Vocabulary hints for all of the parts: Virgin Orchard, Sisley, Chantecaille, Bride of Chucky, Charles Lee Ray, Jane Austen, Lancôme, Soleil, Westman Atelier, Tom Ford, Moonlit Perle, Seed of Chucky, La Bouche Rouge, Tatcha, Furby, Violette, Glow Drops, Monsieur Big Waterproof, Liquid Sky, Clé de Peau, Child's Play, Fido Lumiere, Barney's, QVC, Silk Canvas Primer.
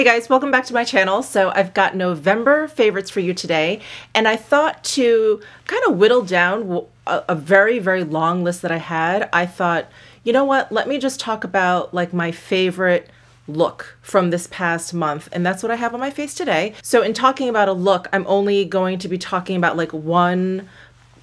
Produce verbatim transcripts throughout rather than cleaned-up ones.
Hey guys, welcome back to my channel. So I've got November favorites for you today, and I thought to kind of whittle down a, a very, very long list that I had. I thought, you know what, let me just talk about like my favorite look from this past month, and that's what I have on my face today. So in talking about a look, I'm only going to be talking about like one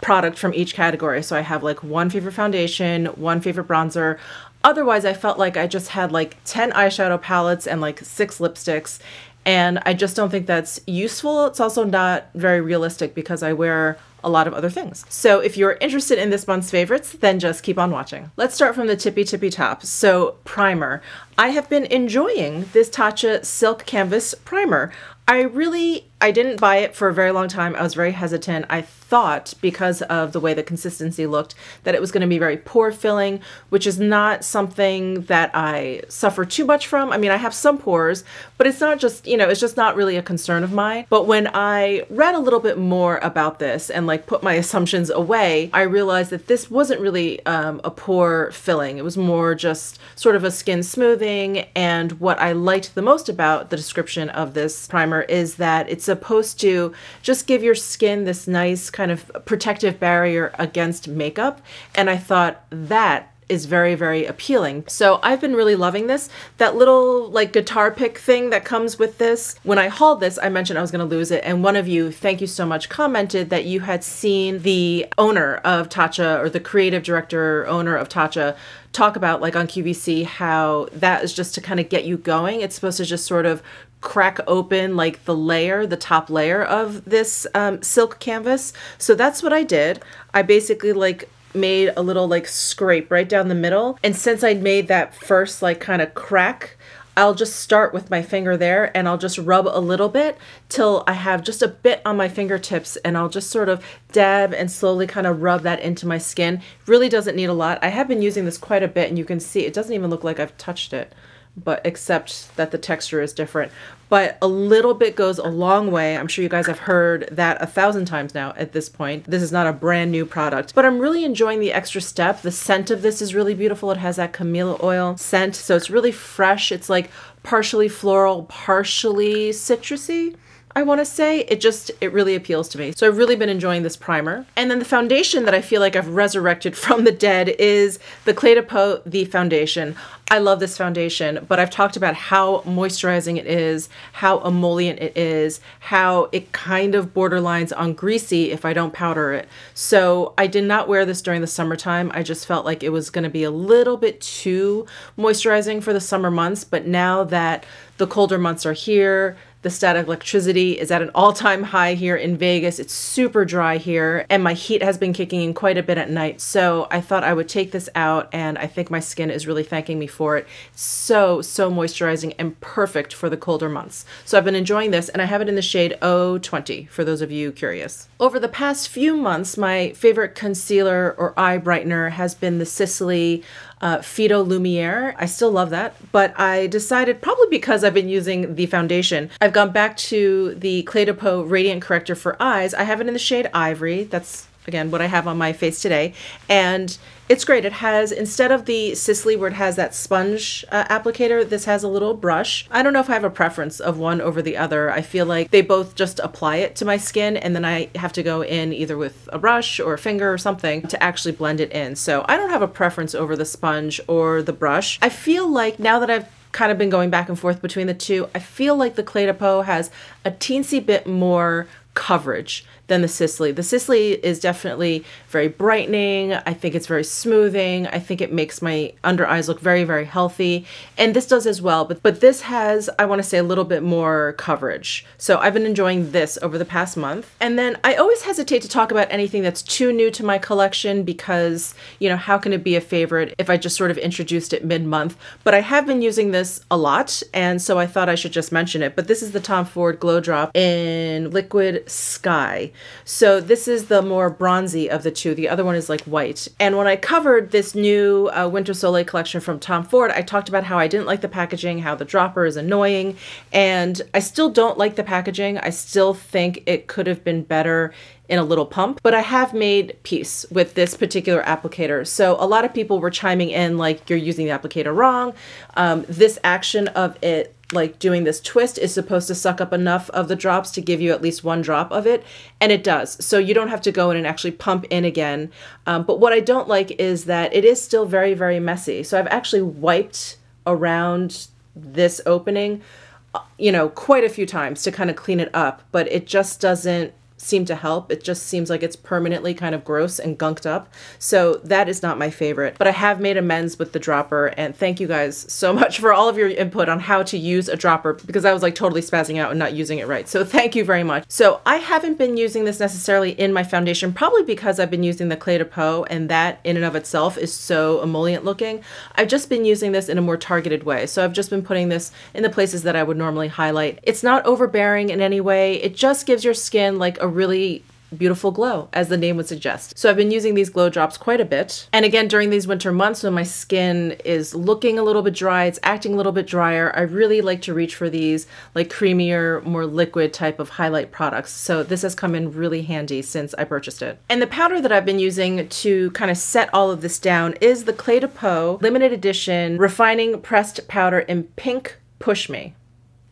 product from each category. So I have like one favorite foundation, one favorite bronzer. Otherwise, I felt like I just had like ten eyeshadow palettes and like six lipsticks, and I just don't think that's useful. It's also not very realistic because I wear a lot of other things. So if you're interested in this month's favorites, then just keep on watching. Let's start from the tippy tippy top. So primer. I have been enjoying this Tatcha Silk Canvas Primer. I really, I didn't buy it for a very long time. I was very hesitant. I thought, because of the way the consistency looked, that it was going to be very pore filling, which is not something that I suffer too much from. I mean, I have some pores, but it's not just, you know, it's just not really a concern of mine. But when I read a little bit more about this and like put my assumptions away, I realized that this wasn't really um, a pore filling. It was more just sort of a skin smoothing. And what I liked the most about the description of this primer is that it's supposed to just give your skin this nice kind of protective barrier against makeup, and I thought that is very, very appealing. So I've been really loving this. That little like guitar pick thing that comes with this. When I hauled this, I mentioned I was gonna lose it, and one of you, thank you so much, commented that you had seen the owner of Tatcha, or the creative director owner of Tatcha, talk about like on Q V C how that is just to kind of get you going. It's supposed to just sort of crack open like the layer, the top layer of this um, silk canvas. So that's what I did. I basically like made a little like scrape right down the middle. And since I'd made that first like kind of crack, I'll just start with my finger there and I'll just rub a little bit till I have just a bit on my fingertips, and I'll just sort of dab and slowly kind of rub that into my skin. Really doesn't need a lot. I have been using this quite a bit, and you can see it doesn't even look like I've touched it, but except that the texture is different. But a little bit goes a long way. I'm sure you guys have heard that a thousand times now at this point. This is not a brand new product, but I'm really enjoying the extra step. The scent of this is really beautiful. It has that camellia oil scent, so it's really fresh. It's like partially floral, partially citrusy, I want to say. It just, it really appeals to me. So I've really been enjoying this primer. And then the foundation that I feel like I've resurrected from the dead is the Clé de Peau The Foundation. I love this foundation, but I've talked about how moisturizing it is, how emollient it is, how it kind of borderlines on greasy if I don't powder it. So I did not wear this during the summertime. I just felt like it was going to be a little bit too moisturizing for the summer months, but now that the colder months are here, the static electricity is at an all-time high here in Vegas. It's super dry here, and my heat has been kicking in quite a bit at night. So I thought I would take this out, and I think my skin is really thanking me for it. So, so moisturizing and perfect for the colder months. So I've been enjoying this, and I have it in the shade oh twenty for those of you curious. Over the past few months, my favorite concealer or eye brightener has been the Sisley Uh, Fido Lumiere. I still love that, but I decided, probably because I've been using the foundation, I've gone back to the Clé de Peau Radiant Corrector for Eyes. I have it in the shade Ivory. That's, again, what I have on my face today. And it's great. It has, instead of the Sisley where it has that sponge uh, applicator, this has a little brush. I don't know if I have a preference of one over the other. I feel like they both just apply it to my skin, and then I have to go in either with a brush or a finger or something to actually blend it in. So I don't have a preference over the sponge or the brush. I feel like now that I've kind of been going back and forth between the two, I feel like the Clé de Peau has a teensy bit more coverage than the Sisley. The Sisley is definitely very brightening. I think it's very smoothing. I think it makes my under eyes look very, very healthy. And this does as well, but, but this has, I want to say, a little bit more coverage. So I've been enjoying this over the past month. And then I always hesitate to talk about anything that's too new to my collection because, you know, how can it be a favorite if I just sort of introduced it mid-month? But I have been using this a lot, and so I thought I should just mention it. But this is the Tom Ford Glow Drop in Liquid Sky. So this is the more bronzy of the two. The other one is like white. And when I covered this new uh, Winter Soleil collection from Tom Ford, I talked about how I didn't like the packaging, how the dropper is annoying, and I still don't like the packaging. I still think it could have been better in a little pump, but I have made peace with this particular applicator. So a lot of people were chiming in like, you're using the applicator wrong. Um, this action of it like doing this twist is supposed to suck up enough of the drops to give you at least one drop of it, and it does. So you don't have to go in and actually pump in again. Um, but what I don't like is that it is still very, very messy. So I've actually wiped around this opening, you know, quite a few times to kind of clean it up, but it just doesn't seem to help. It just seems like it's permanently kind of gross and gunked up. So that is not my favorite, but I have made amends with the dropper, and thank you guys so much for all of your input on how to use a dropper, because I was like totally spazzing out and not using it right. So thank you very much. So I haven't been using this necessarily in my foundation, probably because I've been using the Clé de Peau, and that in and of itself is so emollient looking. I've just been using this in a more targeted way. So I've just been putting this in the places that I would normally highlight. It's not overbearing in any way. It just gives your skin like a really beautiful glow, as the name would suggest. So I've been using these glow drops quite a bit. And again, during these winter months when my skin is looking a little bit dry, it's acting a little bit drier, I really like to reach for these like creamier, more liquid type of highlight products. So this has come in really handy since I purchased it. And the powder that I've been using to kind of set all of this down is the Clé de Peau Limited Edition Refining Pressed Powder in Pink Push Me.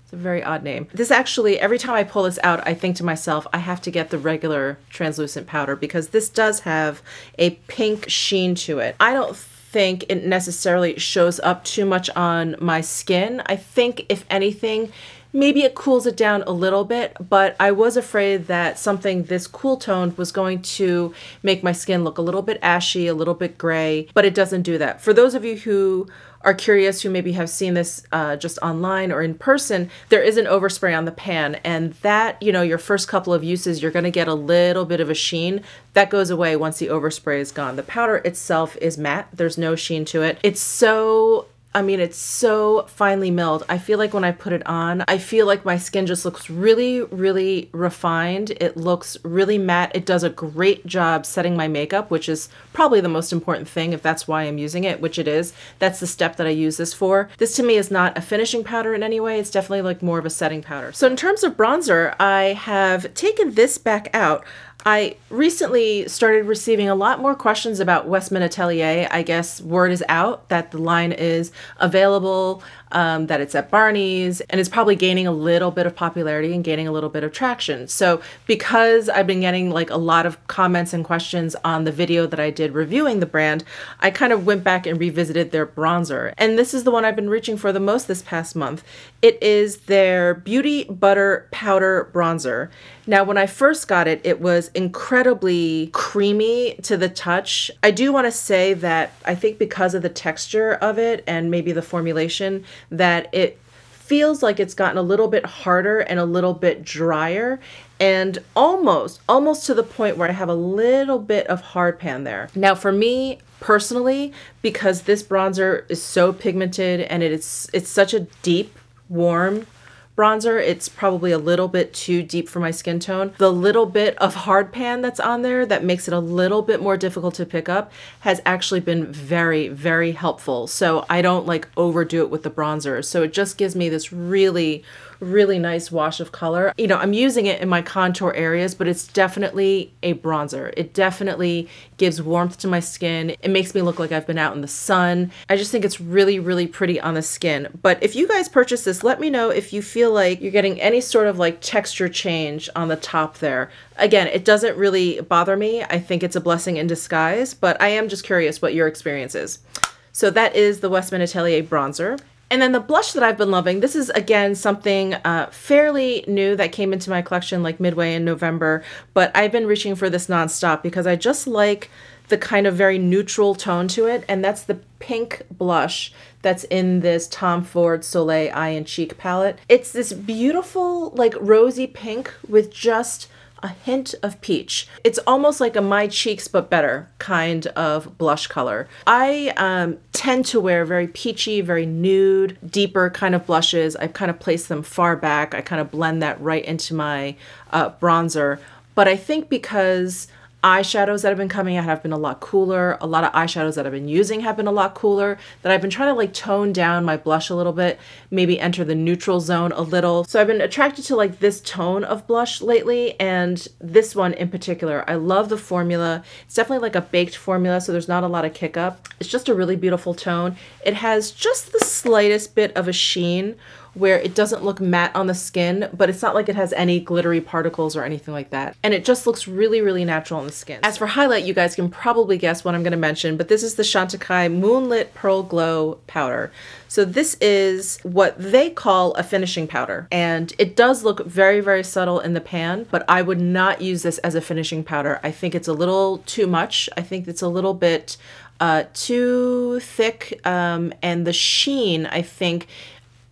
It's a very odd name. This actually, every time I pull this out, I think to myself, I have to get the regular translucent powder because this does have a pink sheen to it. I don't think it necessarily shows up too much on my skin. I think if anything, maybe it cools it down a little bit, but I was afraid that something this cool toned was going to make my skin look a little bit ashy, a little bit gray, but it doesn't do that. For those of you who are curious, who maybe have seen this uh, just online or in person, there is an overspray on the pan, and that, you know, your first couple of uses, you're gonna get a little bit of a sheen. That goes away once the overspray is gone. The powder itself is matte. There's no sheen to it. It's so, I mean, it's so finely milled. I feel like when I put it on, I feel like my skin just looks really, really refined. It looks really matte. It does a great job setting my makeup, which is probably the most important thing if that's why I'm using it, which it is. That's the step that I use this for. This to me is not a finishing powder in any way. It's definitely like more of a setting powder. So in terms of bronzer, I have taken this back out. I recently started receiving a lot more questions about Westman Atelier. I guess word is out that the line is available, um, that it's at Barney's, and it's probably gaining a little bit of popularity and gaining a little bit of traction. So because I've been getting like a lot of comments and questions on the video that I did reviewing the brand, I kind of went back and revisited their bronzer. And this is the one I've been reaching for the most this past month. It is their Beauty Butter Powder Bronzer. Now, when I first got it, it was incredibly creamy to the touch. I do want to say that I think because of the texture of it and maybe the formulation, that it feels like it's gotten a little bit harder and a little bit drier, and almost, almost to the point where I have a little bit of hard pan there. Now for me personally, because this bronzer is so pigmented and it's, it's such a deep, warm bronzer, it's probably a little bit too deep for my skin tone. The little bit of hard pan that's on there that makes it a little bit more difficult to pick up has actually been very, very helpful. So I don't like overdo it with the bronzer. So it just gives me this really, really nice wash of color. You know, I'm using it in my contour areas, but it's definitely a bronzer. It definitely gives warmth to my skin. It makes me look like I've been out in the sun. I just think it's really, really pretty on the skin. But if you guys purchase this, let me know if you feel like you're getting any sort of like texture change on the top there. Again, it doesn't really bother me. I think it's a blessing in disguise, but I am just curious what your experience is. So that is the Westman Atelier bronzer. And then the blush that I've been loving, this is again something uh, fairly new that came into my collection like midway in November, but I've been reaching for this nonstop because I just like the kind of very neutral tone to it, and that's the pink blush that's in this Tom Ford Soleil Eye and Cheek palette. It's this beautiful like rosy pink with just a hint of peach. It's almost like a My Cheeks but better kind of blush color. I um, tend to wear very peachy, very nude, deeper kind of blushes. I kind of place them far back. I kind of blend that right into my uh, bronzer. But I think because eyeshadows that have been coming out have been a lot cooler, a lot of eyeshadows that I've been using have been a lot cooler, that I've been trying to like tone down my blush a little bit, maybe enter the neutral zone a little. So I've been attracted to like this tone of blush lately, and this one in particular. I love the formula. It's definitely like a baked formula, so there's not a lot of kick up. It's just a really beautiful tone. It has just the slightest bit of a sheen, where it doesn't look matte on the skin, but it's not like it has any glittery particles or anything like that. And it just looks really, really natural on the skin. As for highlight, you guys can probably guess what I'm gonna mention, but this is the Chantecaille Moonlit Pearl Glow Powder. So this is what they call a finishing powder. And it does look very, very subtle in the pan, but I would not use this as a finishing powder. I think it's a little too much. I think it's a little bit uh, too thick, um, and the sheen, I think,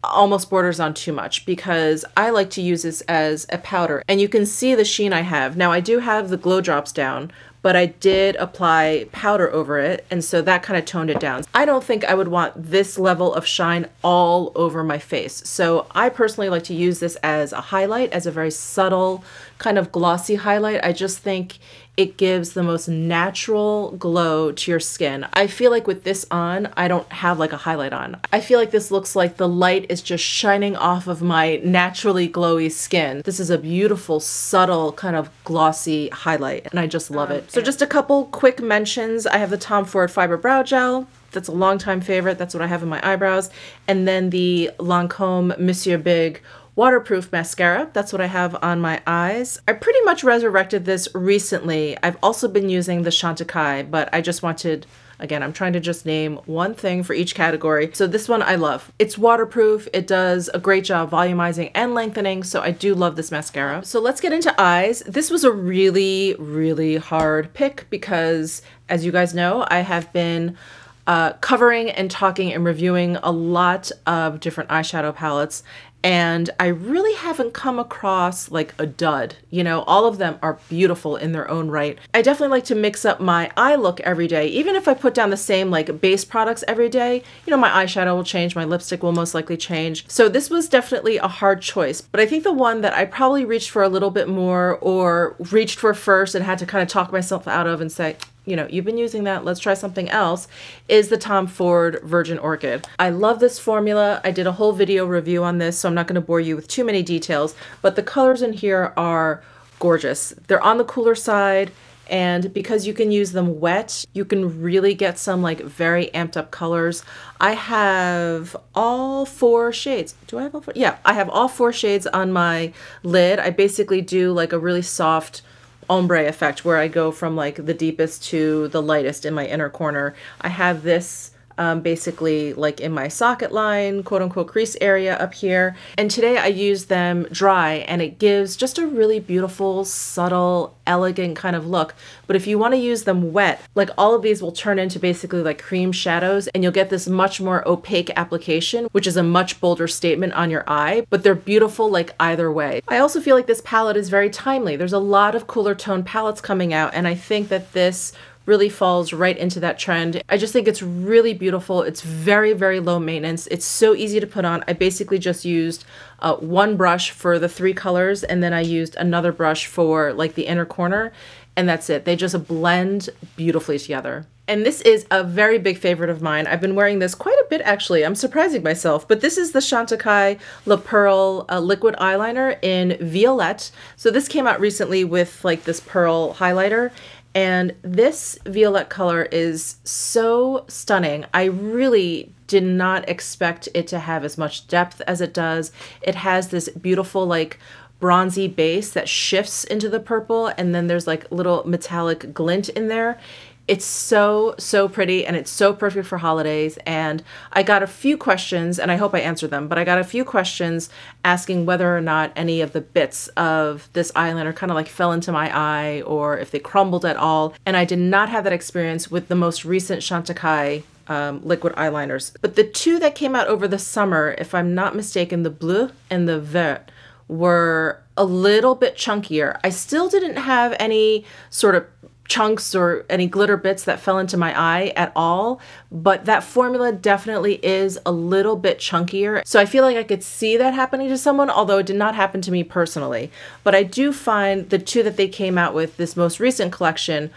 almost borders on too much, because I like to use this as a powder. And you can see the sheen I have. Now I do have the glow drops down, but I did apply powder over it, and so that kind of toned it down. I don't think I would want this level of shine all over my face. So I personally like to use this as a highlight, as a very subtle kind of glossy highlight. I just think it gives the most natural glow to your skin. I feel like with this on, I don't have like a highlight on. I feel like this looks like the light is just shining off of my naturally glowy skin. This is a beautiful, subtle kind of glossy highlight, and I just love it. So just a couple quick mentions. I have the Tom Ford Fiber Brow Gel. That's a longtime favorite. That's what I have in my eyebrows. And then the Lancôme Monsieur Big Waterproof Mascara. That's what I have on my eyes. I pretty much resurrected this recently. I've also been using the Chantecaille, but I just wanted, again, I'm trying to just name one thing for each category. So this one I love. It's waterproof. It does a great job volumizing and lengthening, so I do love this mascara. So let's get into eyes. This was a really, really hard pick because, as you guys know, I have been uh, covering and talking and reviewing a lot of different eyeshadow palettes, and I really haven't come across like a dud. You know, all of them are beautiful in their own right. I definitely like to mix up my eye look every day. Even if I put down the same like base products every day, you know, my eyeshadow will change, my lipstick will most likely change. So this was definitely a hard choice, but I think the one that I probably reached for a little bit more, or reached for first and had to kind of talk myself out of and say, you know, you've been using that, let's try something else, is the Tom Ford Virgin Orchid. I love this formula. I did a whole video review on this, so I'm not gonna bore you with too many details, but the colors in here are gorgeous. They're on the cooler side, and because you can use them wet, you can really get some like very amped up colors. I have all four shades. Do I have all four? Yeah, I have all four shades on my lid. I basically do like a really soft ombre effect where I go from like the deepest to the lightest in my inner corner. I have this um, basically like in my socket line, quote unquote crease area up here. And today I use them dry, and it gives just a really beautiful, subtle, elegant kind of look. But if you want to use them wet, like all of these will turn into basically like cream shadows, and you'll get this much more opaque application, which is a much bolder statement on your eye, but they're beautiful like either way. I also feel like this palette is very timely. There's a lot of cooler tone palettes coming out, and I think that this really falls right into that trend. I just think it's really beautiful. It's very, very low maintenance. It's so easy to put on. I basically just used uh, one brush for the three colors, and then I used another brush for like the inner corner, and that's it. They just blend beautifully together. And this is a very big favorite of mine. I've been wearing this quite a bit, actually. I'm surprising myself, but this is the Chantecaille Le Pearl uh, Liquid Eyeliner in Violette. So this came out recently with like this pearl highlighter, and this Violette color is so stunning. I really did not expect it to have as much depth as it does. It has this beautiful like bronzy base that shifts into the purple, and then there's like little metallic glint in there. It's so, so pretty, and it's so perfect for holidays. And I got a few questions, and I hope I answered them, but I got a few questions asking whether or not any of the bits of this eyeliner kind of like fell into my eye, or if they crumbled at all. And I did not have that experience with the most recent Chantecaille um, liquid eyeliners. But the two that came out over the summer, if I'm not mistaken, the bleu and the vert, were a little bit chunkier. I still didn't have any sort of chunks or any glitter bits that fell into my eye at all, but that formula definitely is a little bit chunkier. So I feel like I could see that happening to someone, although it did not happen to me personally. But I do find the two that they came out with this most recent collection,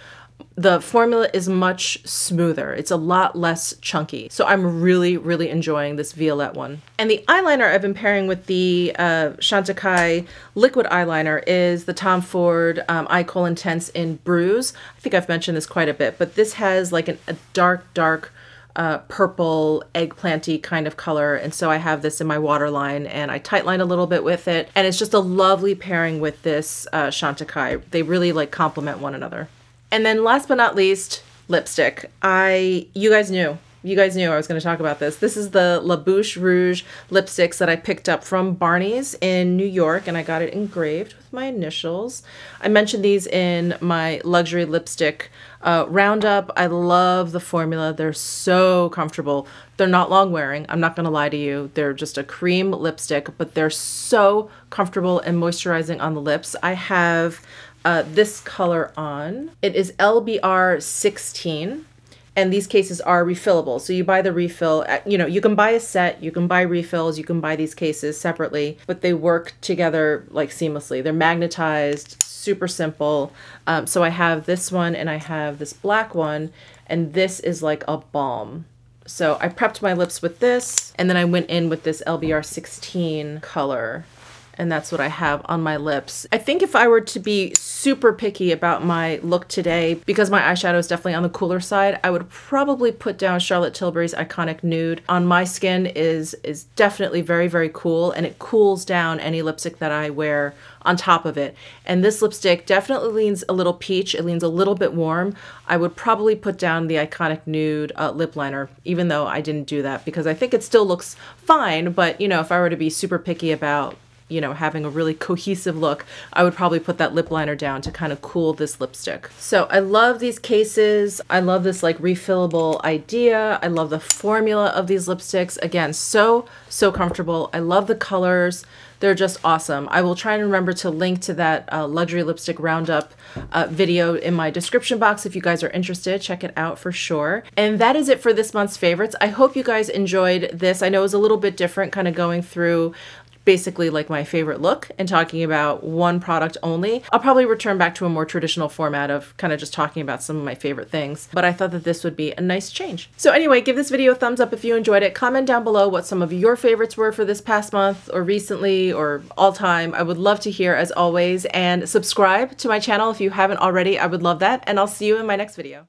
the formula is much smoother. It's a lot less chunky. So I'm really, really enjoying this Violette one. And the eyeliner I've been pairing with the uh, Chantecaille liquid eyeliner is the Tom Ford um, Eye Kohl Intense in Bruise. I think I've mentioned this quite a bit, but this has like an, a dark, dark uh, purple, eggplanty kind of color. And so I have this in my waterline and I tightline a little bit with it. And it's just a lovely pairing with this uh, Chantecaille. They really like complement one another. And then last but not least, lipstick. I, you guys knew. You guys knew I was going to talk about this. This is the La Bouche Rouge lipsticks that I picked up from Barney's in New York, and I got it engraved with my initials. I mentioned these in my luxury lipstick uh, roundup. I love the formula. They're so comfortable. They're not long wearing. I'm not going to lie to you. They're just a cream lipstick, but they're so comfortable and moisturizing on the lips. I have uh, this color on. It is L B R sixteen. And these cases are refillable. So you buy the refill, you know, you can buy a set, you can buy refills, you can buy these cases separately, but they work together like seamlessly. They're magnetized, super simple. Um, so I have this one and I have this black one, and this is like a balm. So I prepped my lips with this, and then I went in with this L B R sixteen color. And that's what I have on my lips. I think if I were to be super picky about my look today, because my eyeshadow is definitely on the cooler side, I would probably put down Charlotte Tilbury's Iconic Nude. On my skin is, is definitely very, very cool, and it cools down any lipstick that I wear on top of it. And this lipstick definitely leans a little peach. It leans a little bit warm. I would probably put down the Iconic Nude uh, lip liner, even though I didn't do that because I think it still looks fine. But you know, if I were to be super picky about, you know, having a really cohesive look, I would probably put that lip liner down to kind of cool this lipstick. So I love these cases. I love this like refillable idea. I love the formula of these lipsticks. Again, so, so comfortable. I love the colors. They're just awesome. I will try and remember to link to that uh, luxury lipstick roundup uh, video in my description box. If you guys are interested, check it out for sure. And that is it for this month's favorites. I hope you guys enjoyed this. I know it was a little bit different, kind of going through basically like my favorite look and talking about one product only. I'll probably return back to a more traditional format of kind of just talking about some of my favorite things, but I thought that this would be a nice change. So anyway, give this video a thumbs up if you enjoyed it. Comment down below what some of your favorites were for this past month or recently or all time. I would love to hear as always, and subscribe to my channel if you haven't already. I would love that, and I'll see you in my next video.